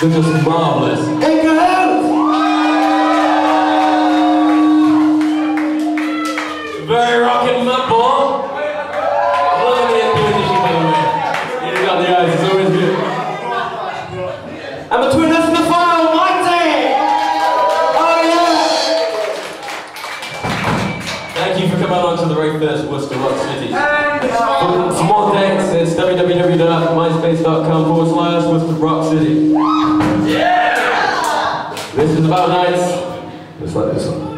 They're just marvelous. Hey girls! Very rockin' my ball. Love the imposition, by the way. You got the eyes, it's always good. And between us and the fire, Whitey! Oh yeah! Thank you for coming along to the very first Worcester Rock City. For more thanks, it's www.myspace.com/Worcester Rock City. This is about nights, just like this one.